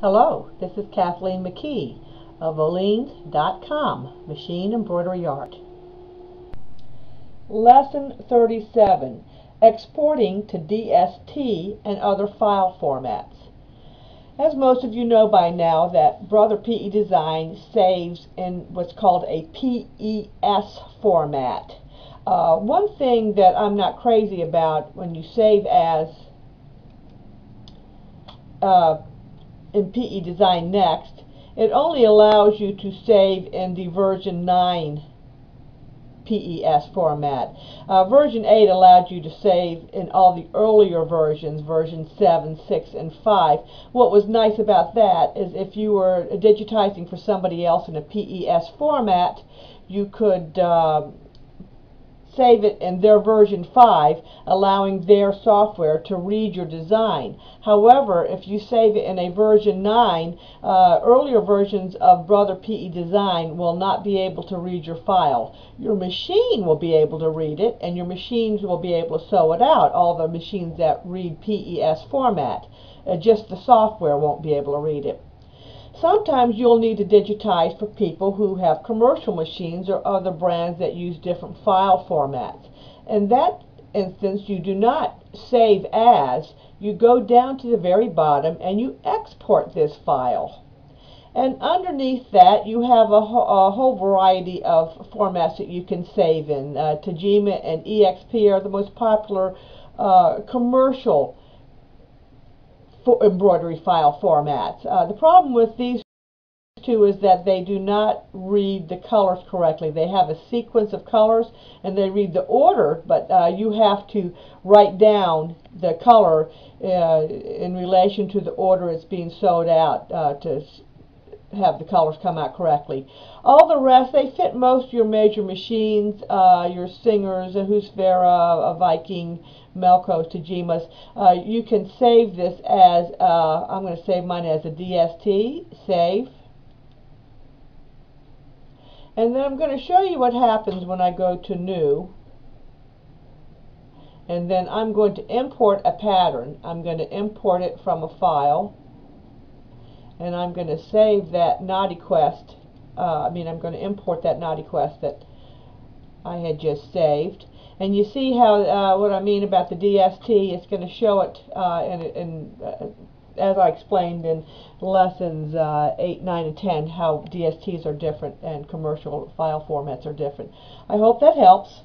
Hello, this is Kathleen McKee of Oleens.com, Machine Embroidery Art. Lesson 37, Exporting to DST and Other File Formats. As most of you know by now, that Brother PE Design saves in what's called a PES format. One thing that I'm not crazy about when you save as in PE Design Next, it only allows you to save in the version 9 PES format. Version 8 allowed you to save in all the earlier versions, version 7, 6, and 5. What was nice about that is if you were digitizing for somebody else in a PES format, you could save it in their version 5, allowing their software to read your design. However, if you save it in a version 9, earlier versions of Brother PE Design will not be able to read your file. Your machine will be able to read it, and your machines will be able to sew it out, all the machines that read PES format. Just the software won't be able to read it. Sometimes you'll need to digitize for people who have commercial machines or other brands that use different file formats. In that instance, you do not save as. You go down to the very bottom and you export this file. And underneath that, you have a whole variety of formats that you can save in. Tajima and eXp are the most popular commercial embroidery file formats. The problem with these two is that they do not read the colors correctly. They have a sequence of colors and they read the order, but you have to write down the color in relation to the order it's being sewed out to have the colors come out correctly. All the rest, they fit most of your major machines, your Singers, a Husqvarna, a Viking, Melco, Tajimas. You can save this as, I'm going to save mine as a DST, save. And then I'm going to show you what happens when I go to new. And then I'm going to import a pattern. I'm going to import it from a file. And I'm going to save that naughty quest. I'm going to import that naughty quest that I had just saved. And you see how what I mean about the DST. It's going to show it as I explained in lessons 8, 9, and 10, how DSTs are different and commercial file formats are different. I hope that helps.